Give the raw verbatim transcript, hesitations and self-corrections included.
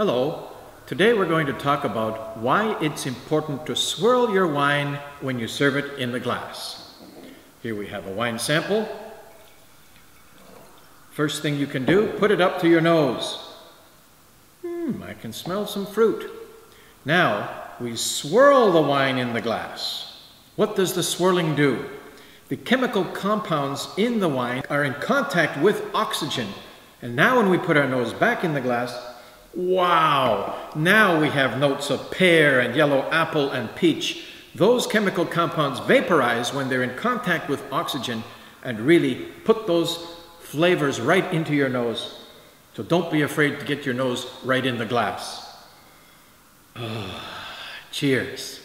Hello, today we're going to talk about why it's important to swirl your wine when you serve it in the glass. Here we have a wine sample. First thing you can do, put it up to your nose. Hmm, I can smell some fruit. Now, we swirl the wine in the glass. What does the swirling do? The chemical compounds in the wine are in contact with oxygen. And now when we put our nose back in the glass, wow! Now we have notes of pear and yellow apple and peach. Those chemical compounds vaporize when they're in contact with oxygen and really put those flavors right into your nose. So don't be afraid to get your nose right in the glass. Oh, cheers.